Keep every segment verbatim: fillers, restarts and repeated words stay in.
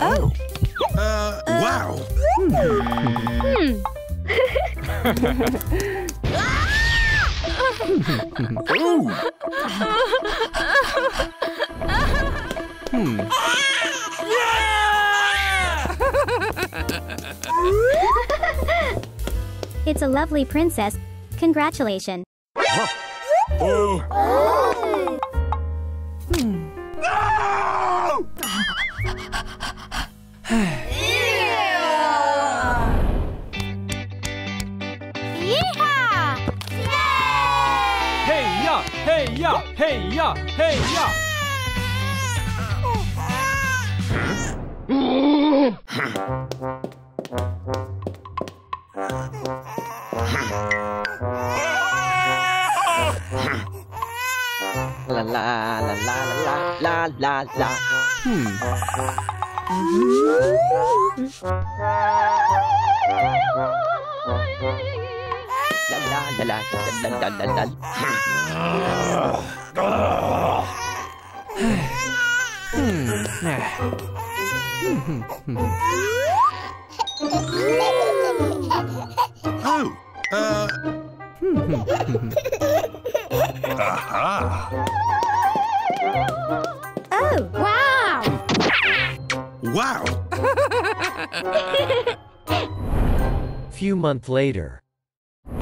Oh. Uh, uh, wow. Hmm. Ooh. Hmm. It's a lovely princess. Congratulations. Oh. Oh. Hmm. No! Yeehaw! Yay! Hey ya! Hey ya! Hey ya! Hey ya! La la la la la la la. Oh, uh. Aha. Oh, wow. Wow. Few months later. I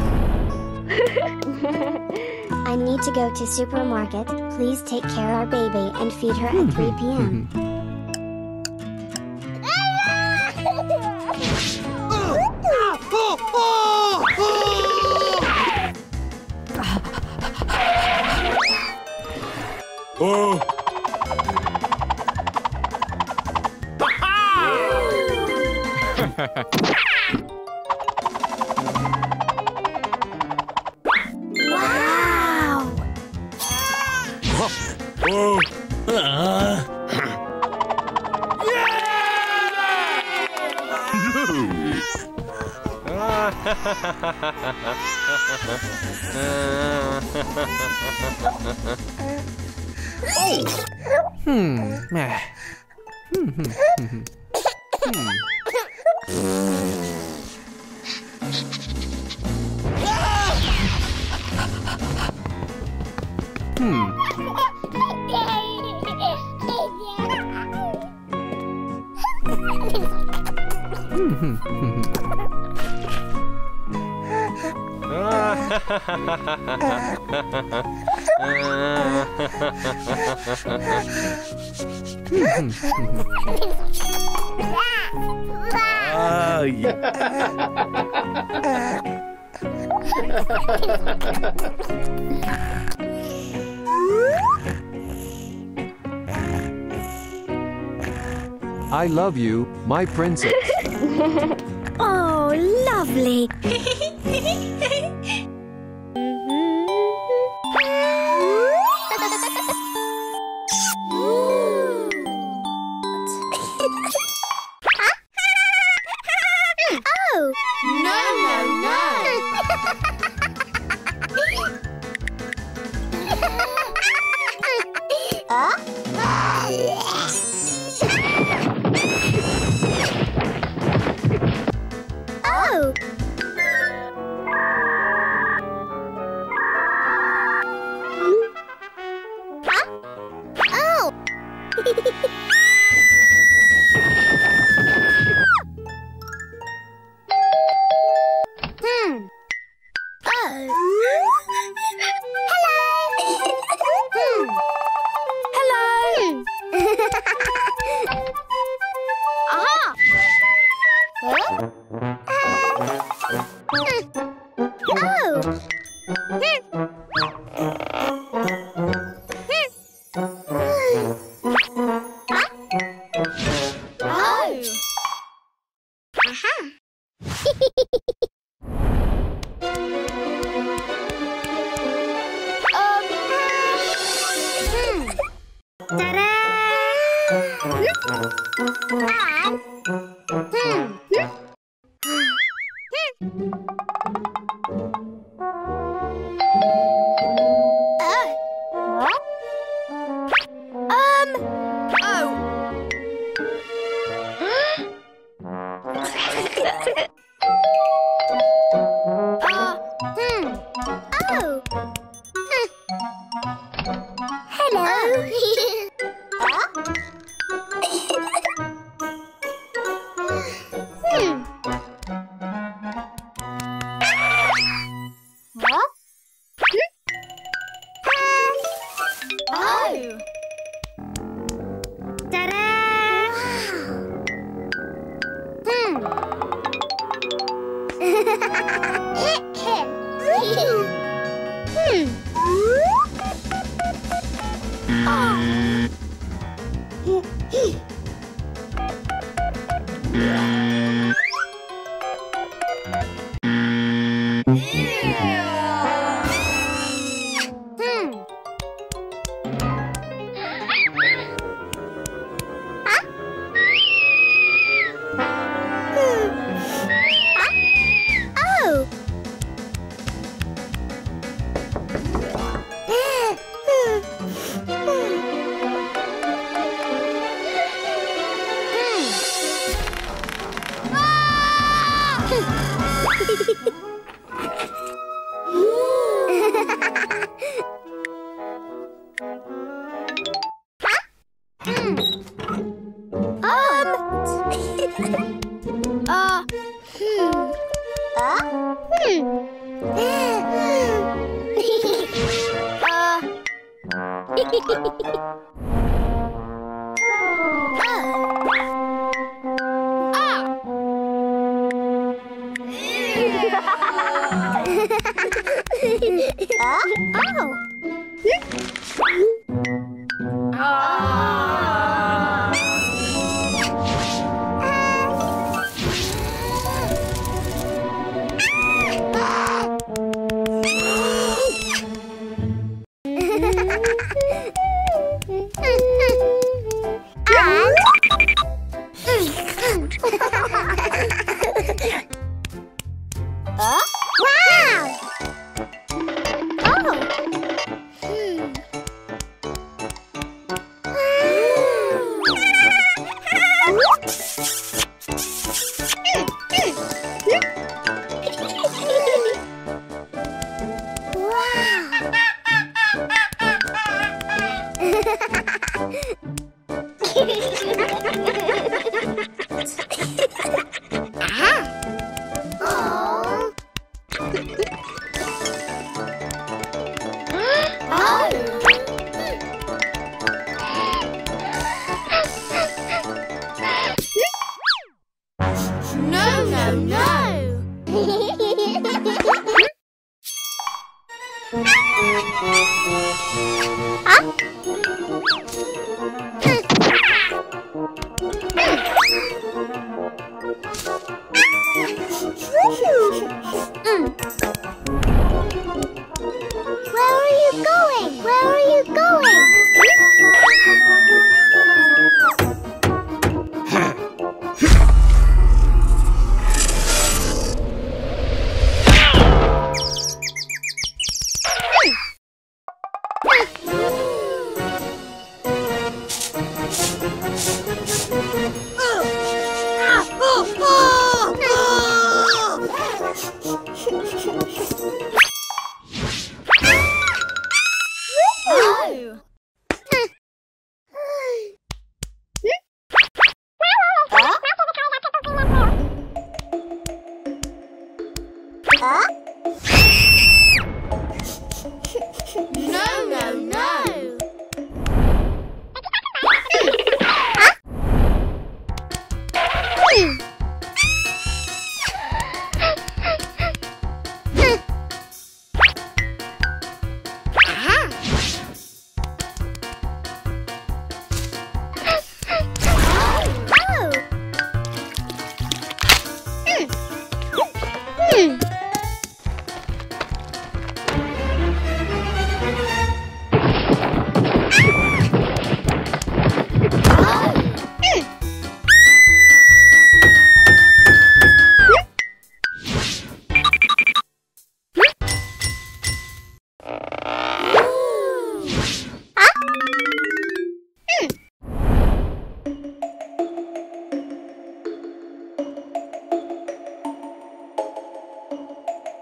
need to go to supermarket. Please take care of our baby and feed her at three p m Oh! Wow! Oh! Uh. Yeah! uh. Oh. Hmm. Hmm. Hmm. Hmm. Hmm. Hmm. Oh, yeah. I love you, my princess. Oh, lovely.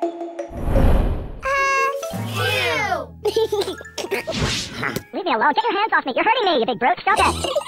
Leave me alone. Get your hands off me. You're hurting me, you big brute. Stop it.